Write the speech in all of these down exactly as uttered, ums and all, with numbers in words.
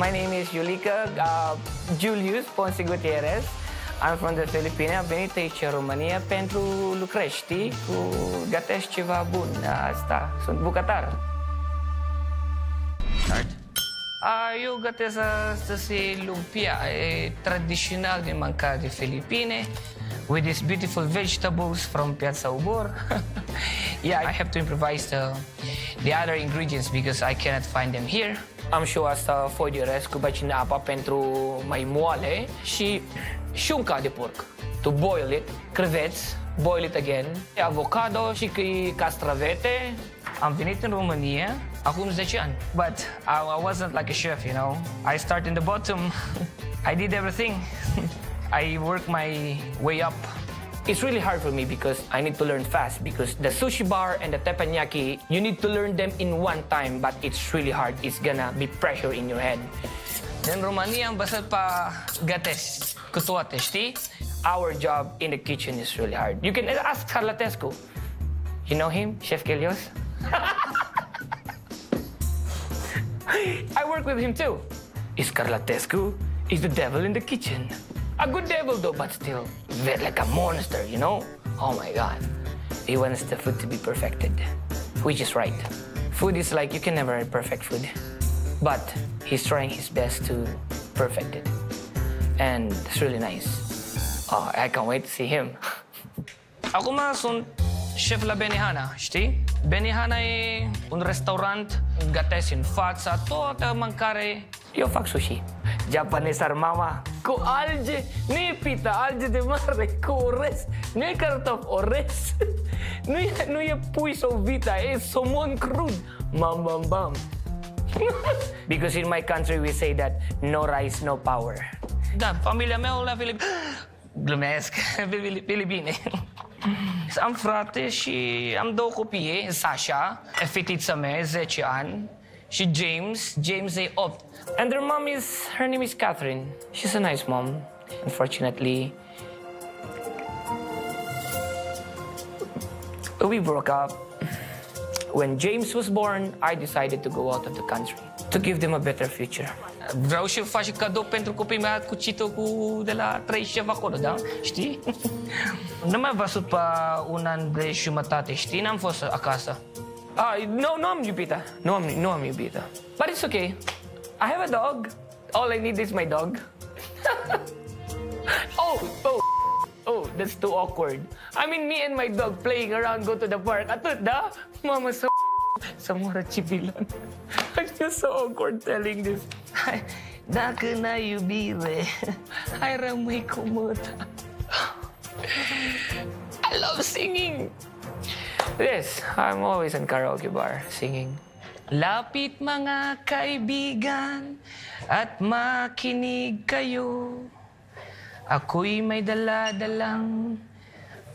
My name is Julica, uh, Julius Ponce Gutierrez. I'm from the Filipine. Am venit aici în România pentru lucrări, știi? Cu gătesc ceva bun. Asta. Sunt bucătar. Uh, eu gătesc astăzi lumpia, e tradițional din mâncare de Filipine. With these beautiful vegetables from Piazza Ubor. Yeah, I have to improvise the, the other ingredients because I cannot find them here. Am și eu asta foi de res cu băcină apa pentru mai moale și șunca de porc. To boil it, creveți, boil it again, avocado și castravete. Am venit în România acum zece ani. But I wasn't like a chef, you know. I started in the bottom. I did everything. I work my way up. It's really hard for me because I need to learn fast because the sushi bar and the teppanyaki, you need to learn them in one time, but it's really hard. It's gonna be pressure in your head. În România am învățat pa gătesc cu toate, știi? Our job in the kitchen is really hard. You can ask Scarlatescu. You know him, Chef Helios? I work with him too. Scarlatescu is the devil in the kitchen. A good devil though, but still, very like a monster, you know? Oh my God. He wants the food to be perfected, which is right. Food is like, you can never have perfect food, but he's trying his best to perfect it. And it's really nice. Oh, I can't wait to see him. Acum sunt chef la Benihana, știi? Benihana e un restaurant, gătesc în fața toată mâncare. Eu fac sushi. Japanese armama cu alge, nu e pita, alge de mare, cu orez, nu e cartof, orez, nu e, nu e pui sau vita, e somon crud. Bam, bam, bam. Because in my country we say that no rice, no power. Da, familia mea la Filipine. Glumesc, Filipine. Am frate și am două copii, Sasha, fetița mea, zece ani, și James, James e opt. And their mom is, her name is Catherine. She's a nice mom. Unfortunately, we broke up. When James was born, I decided to go out of the country to give them a better future. Vreau și faci cadou pentru copiii mei cu citocul de la treizeci și ceva acolo, da? Știi? Nu mai v-a sut pe un an de jumătate, știi? N-am fost acasă. Ah, nu, nu am iubită. Nu am, nu am iubită. But it's okay. I have a dog. All I need is my dog. oh, oh, oh, that's too awkward. I mean, me and my dog playing around, go to the park. Atut, da? Mama, so samura chibilan. I feel so awkward telling this. Dacă n-ai iubire, hai rămâi cu măta. I love singing. Yes, I'm always in karaoke bar singing. Lapit mga kaibigan at makinig kayo. Ako'y may dala-dalang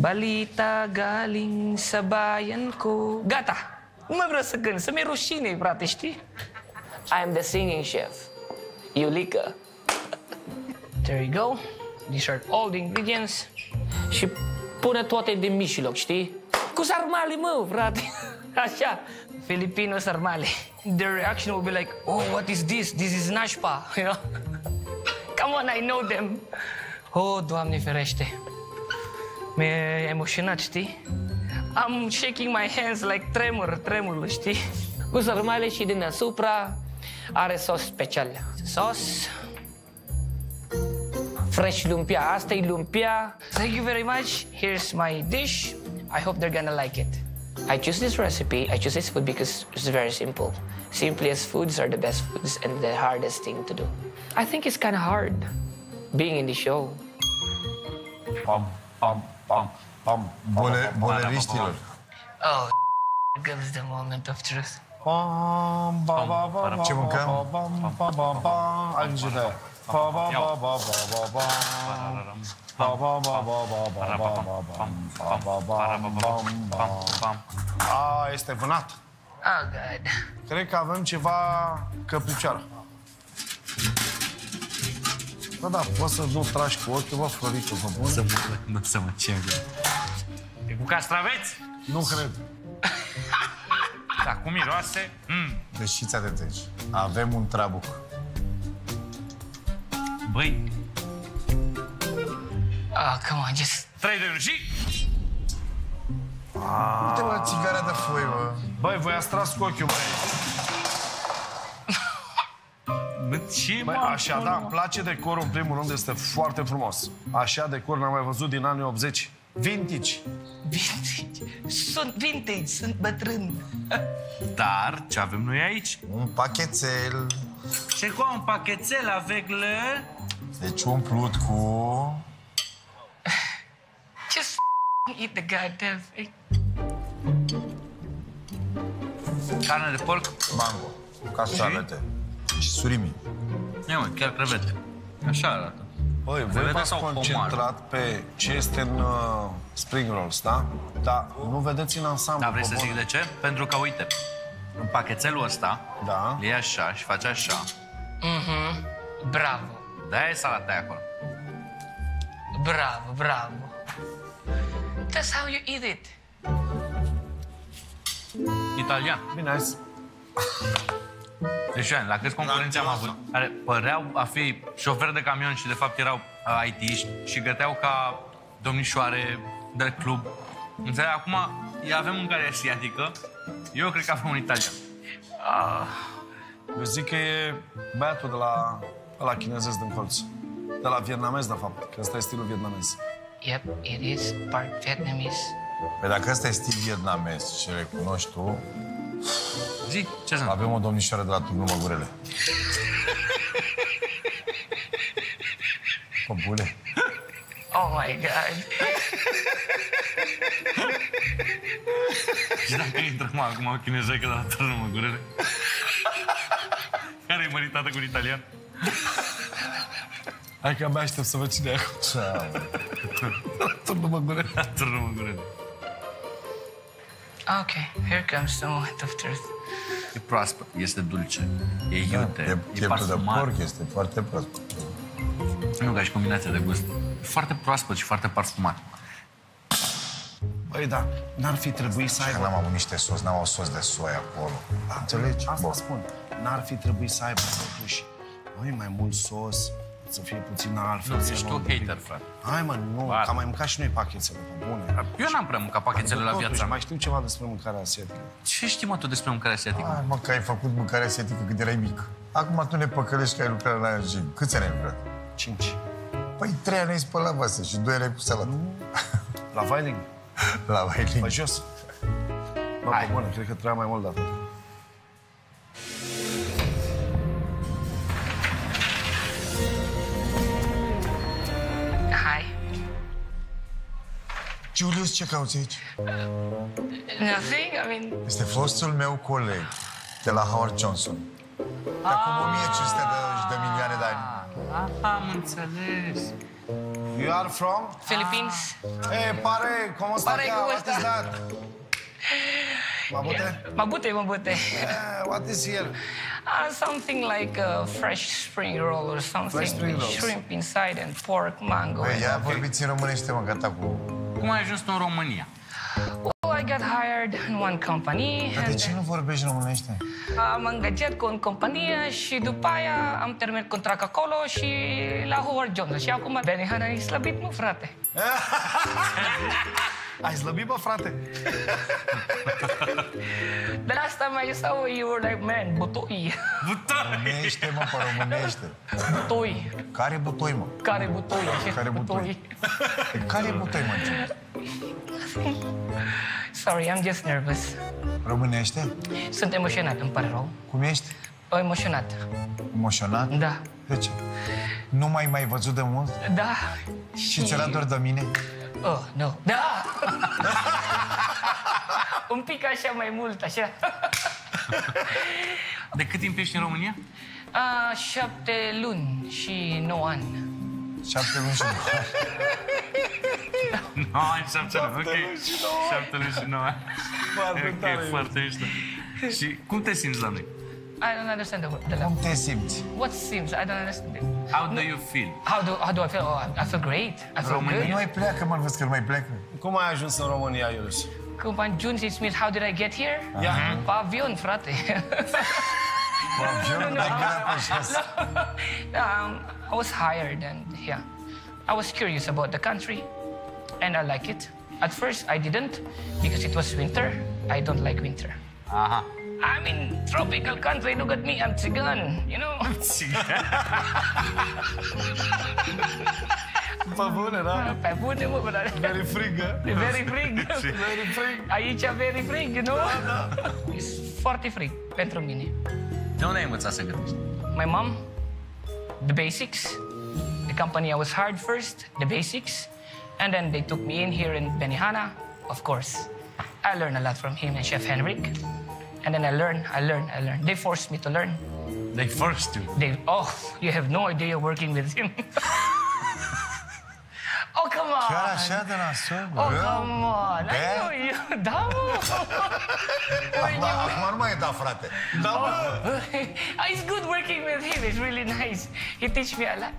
balita galing sa bayan ko. Gata! Mabrasagin sa may rushine, brate, știi? I'm the singing chef, Yulika. There you go. These are all the ingredients. Și pune toate din mijloc, știi? Cu sarmale, mă, frate. Așa. Filipino sarmale. Their reaction will be like, oh, what is this? This is nashpa, you know? Come on, I know them. Oh, Doamne ferește. Mi-a emoționat, știi? I'm shaking my hands like tremur, tremur, știi? Cu sarmale și din deasupra are sos special. Sos. Fresh lumpia. Asta e lumpia. Thank you very much. Here's my dish. I hope they're gonna like it. I choose this recipe, I choose this food because it's very simple. Simplest foods are the best foods and the hardest thing to do. I think it's kind of hard being in the show. Pom, pom, pom, pom. Boleriștilor. Oh, comes the moment of truth. Pom, ba, ba, ba, ba, ce mâncăm? Pom, pom, pom, Angela. Pom, pom, pom, pom, pom. Ba ba ba ba ba ba ba ba ba ba. A, este vânat. Oh, God. Cred că avem ceva căplicioară. Da, da, poți să nu tragi cu ochiul, bă, Floricu, vă bun? Nu o să mă ceagă. E cu castraveți? Nu cred. Dar cu miroase? Deci fiți atenți aici. Avem un trabuc. Băi. Ah, come on, just... trei de unu și... Uite la țigara de foi, bă. Băi, voi ați tras cu ochiul, băi. Ce, bă, așa, da, îmi place decorul, în primul rând, este foarte frumos. Așa decor n-am mai văzut din anii optzeci. Vintage. Vintage? Sunt vintage, sunt bătrân. Dar ce avem noi aici? Un pachetel. Ce cu un pachetel avecle? Deci umplut cu... Just eat the goddamn thing. Carne de porc. Mango. Castralete. Și, și surimi. Ia mă, chiar crevete. Așa arată. Băi, voi v-ați concentrat pomar? Pe ce este în uh, spring rolls, da? Dar nu vedeți în ansamblu. Dar vrei să zic de ce? Pentru că, uite, în pachetelul ăsta, da. E așa și face așa. Mhm. Bravo. Da, e salata acolo. Bravo, bravo. That's how you eat it. Italian. Bine, nice. Deci, la câți concurenți am avut, care păreau a fi șoferi de camion și de fapt erau I T-iști și găteau ca domnișoare de club. Înțeleg, acum avem mâncare asiatică, eu cred că avem un italian. Ah. Eu zic că e băiatul de la, la chinezesc din colț, de la vietnamez, de fapt, că ăsta e stilul vietnamez. Yep, it is part Vietnamese. Păi dacă ăsta e stil vietnamez și recunoști tu... Zic, ce să avem o domnișoară de la Turnul Măgurele. O bune. Oh my God. Și dacă intrăm acum o chinezecă de la Turnul Măgurele? Care e măritată cu un italian? Hai că abia aștept să văd cine e acolo. Ceau. La Turnul Măgurele. La Turnul Măgurele. Ok, here comes the moment of truth. E proaspăt, este dulce, e iute, da, e parfumat. De porc este foarte proaspăt. Nu, ca și combinația de gust. E foarte proaspăt și foarte parfumat. Băi, da, n-ar fi trebuit să aibă... Că n-am avut niște sos, n-am avut sos de soia acolo. Da, înțelegi? Asta bă. Spun, n-ar fi trebuit să aibă, totuși. Băi, mai mult sos, să fie puțin altfel. Nu, ești tu hater, frate. Hai, mă, nu, am mai mâncat și noi pachetele, pe bune. Eu n-am prea mâncat pachetele la viața. Mai știu ceva despre mâncarea asiatică. Ce știi, mă, tu despre mâncarea asiatică? Hai, mă, că ai făcut mâncarea asiatică când erai mic. Acum tu ne păcălești că ai lucrat la aia zi. Câți ani ai lucrat? Cinci. Păi trei ani ai spălat vase și doi ani ai pus salată. La Vailing. La Vailing. Pe jos. Bă, pe bune, cred că trebuia mai mult dată. Julius, ce cauți aici? Uh, nothing, I mean... Este fostul meu coleg de la Howard Johnson. De acum o mie cinci sute de milioane de ani. Ah, am înțeles. You are from? Philippines. Eh, pare, cum asta? Pare cum asta. Mabute? Mabute, Mabute. What is here? Uh, something like a fresh spring roll or something. With shrimp inside and pork, mango. Băi, ia vorbiți în românește, mă, gata cu... Cum ai ajuns în România? Well, I got hired in one company. Dar de ce nu vorbești românește? Am angajat cu o companie și după aia am terminat contract acolo și la Howard Johnson. Și acum Benihana e slăbit, mă, frate. Ai slăbit, bă, frate? The last time I saw you were like, man, butoi. Butoi! Românește, mă, pe românește. Butoi. Care butoi, mă? Care butoi? Care butoi? Care butoi, mă? Sorry, I'm just nervous. Românește? Sunt emoționat, îmi pare rău. Cum ești? Emoționat. Emoționat? Da. De ce? Nu m-ai mai văzut de mult? Da. Și ți-era doar de mine? Oh, nu. Da! Un pic așa mai mult, așa. De cât timp ești în România? A, șapte luni și nouă ani. Șapte luni și nouă ani. nouă ani, șapte luni, ok. Șapte luni și nouă ani. Foarte tare. Ok, foarte mișto. Și cum te simți la noi? I don't understand the word. Cum te simți? What seems? I don't understand it. How do you feel? How do, how do I feel? Oh, I feel great. I feel good. Nu mai pleacă, mă, văd că nu mai pleacă. Cum ai ajuns în România, Iulius? Cum am ajuns, it's means how did I get here? Pe avion, frate. Well, June, no, I, no. um, I was hired, and yeah, I was curious about the country, and I like it. At first, I didn't, because it was winter. I don't like winter. Uh-huh. I'm in tropical country. Look at me, I'm Tsigan, you know? Tsigan? Pe bune, da? Pe bune, mă, bă, dar... Very frig, da? Very frig. Very frig. Aici very frig, you know? Da, da. It's foarte frig pentru mine. De unde ai învățat să gătești? My mom, the basics. The company I was hired first, the basics. And then they took me in here in Benihana, of course. I learned a lot from him and Chef Henrik. And then I learned, I learned, I learned. They forced me to learn. They forced you? They, oh, you have no idea working with him. Oh, come on. Chiar așa de nasol, bă. Oh, come on. I know you. Da, mă. Acum nu mai e da, frate. Da, mă. It's good working with him. It's really nice. He teach me a lot.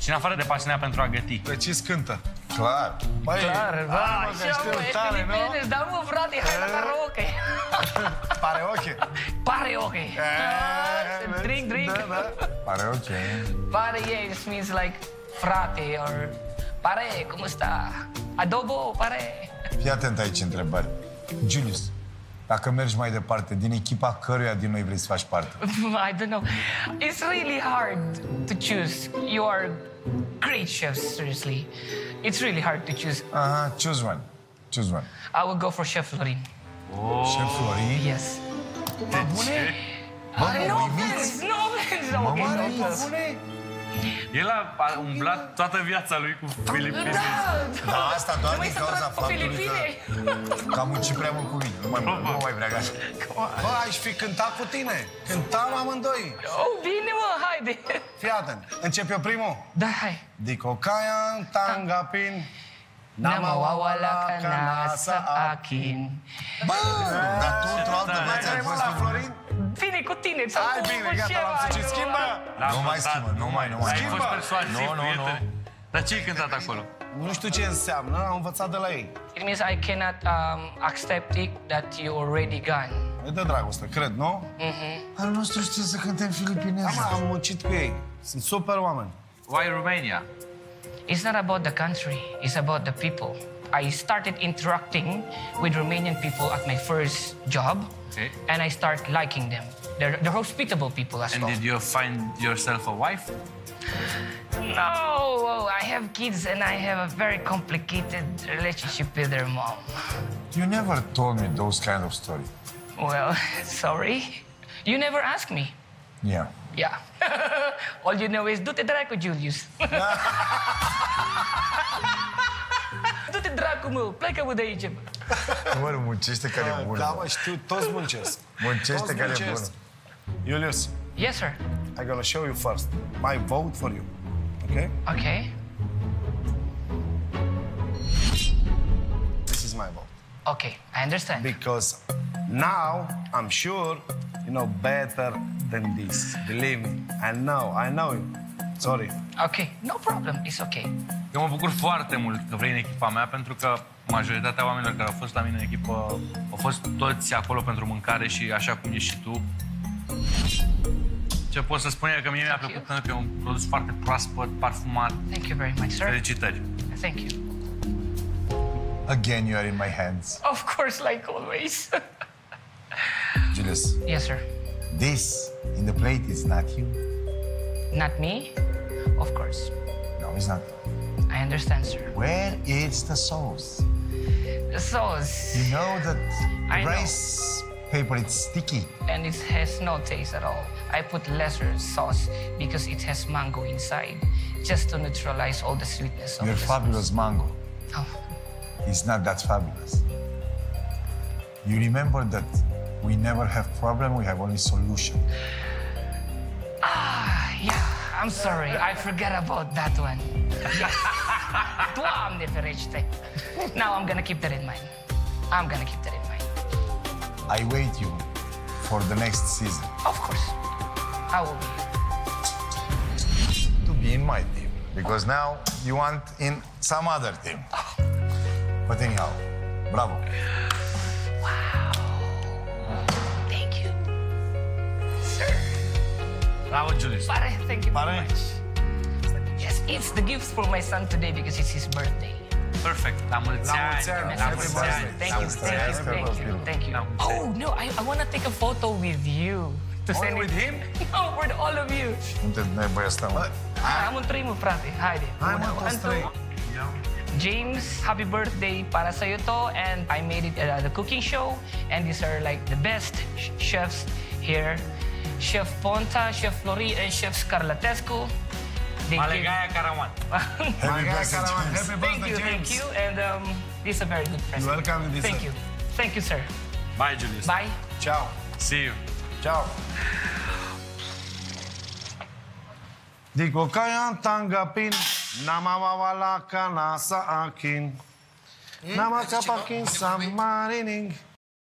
Și în afară de pasiunea pentru a găti. Precis cântă. Clar. Băi, clar, da. Așa, mă, e Filipine. Da, mă, frate, hai la karaoke. Pare ok. Pare ok. Drink, drink. Pare ok. Pare, yeah, it means like... Frate, or... Pare, cum sta? Adobo, pare. Fii atent aici întrebări. Julius, dacă mergi mai departe, din echipa căruia din noi vrei să faci parte? I don't know. It's really hard to choose. You are great chefs, seriously. It's really hard to choose. Aha, choose one. Choose one. I will go for Chef Florin. Oh. Chef Florin? Yes. De ce? No offense, no offense. Mă măriți? El a umblat toată viața lui cu Filipine. Da, asta doar din cauza faptului că am muncit prea mult cu mine. Nu mai vrea așa. Bă, aș fi cântat cu tine. Cântam amândoi. Bine, mă, haide. Fii atent. Încep eu primul? Da, hai. Dicocaia, tangapin. Namawawala canasa akin. Bă, dar tu într-o altă viață ai fost cu Florin? Bine, cu tine, ți-am făcut ceva. Hai, bine, gata, l-am zis, schimbă! Nu mai schimbă, nu mai, nu mai. Ai fost persuasiv, prietene. Dar ce-ai cântat acolo? Nu știu ce înseamnă, am învățat de la ei. It means I cannot accept it that you already gone. E de dragoste, cred, nu? Mhm. Al nostru știu să cântem filipineză. Am muncit cu ei, sunt super oameni. Why Romania? It's not about the country, it's about the people. I started interacting with Romanian people at my first job, okay. And I start liking them. They're, they're hospitable people as and well. And did you find yourself a wife? No, I have kids and I have a very complicated relationship with their mom. You never told me those kind of stories. Well, sorry. You never asked me. Yeah. Yeah. All you know is, du-te dracu, Julius. Du-te dracu, mă, pleacă-mă de aici, mă. Mă, muncește care e bună. Da, mă, știu, toți muncesc. Muncește care e bună. Julius. Yes, sir. I'm gonna show you first. My vote for you. Okay? Okay. This is my vote. Okay, I understand. Because now, I'm sure, you know better than this. Believe me. I know, I know you. Sorry. Okay, no problem. It's okay. Eu mă bucur foarte mult că vrei în echipa mea, pentru că majoritatea oamenilor care au fost la mine în echipă au fost toți acolo pentru mâncare și așa cum ești și tu. Ce pot să spun e că mie mi-a plăcut pentru că e un produs foarte proaspăt, parfumat. Thank you very much, sir. Felicitări. Thank you. Again, you are in my hands. Of course, like always. Julius. Yes, sir. This in the plate is not you. Not me? Of course. No, it's not. I understand, sir. Where is the sauce? The sauce. You know that I rice know. paper, it's sticky. And it has no taste at all. I put lesser sauce because it has mango inside, just to neutralize all the sweetness of Your the fabulous sauce. mango. Oh. It's not that fabulous. You remember that we never have problem, we have only solution. Ah, yeah, I'm sorry, I forgot about that one. Yes. Doamne ferește. Now I'm gonna keep that in mind. I'm gonna keep that in mind. I wait you for the next season. Of course, I will be. To be in my team, because now you want in some other team. Oh. But anyhow, bravo. Wow. Thank you. Julius. Pare, thank you very much. Yes, it's the gift for my son today because it's his birthday. Perfect. La mulți ani. La mulți ani. Thank you, thank you, thank you, thank you. Oh, no, I, I want to take a photo with you. To send with him? No, with all of you. Unde ne băieți stăm? Am un trei, mă, frate. Haide. Hai, mă, un trei. James, happy birthday para sa'yo to, and I made it at the cooking show, and these are like the best chefs here. Chef Bontea, Chef Florin, and Chef Scarlatescu. Maligaya Karawan. Maligaya Karawan. Happy birthday, James. Thank you, thank you, and um, this is a very good present. Welcome, James. Thank you, thank you, sir. Bye, Julius. Bye. Ciao. See you. Ciao. Digo kaya tanggapin. Namawawala ka na sa akin. Namakapakin sa marinig.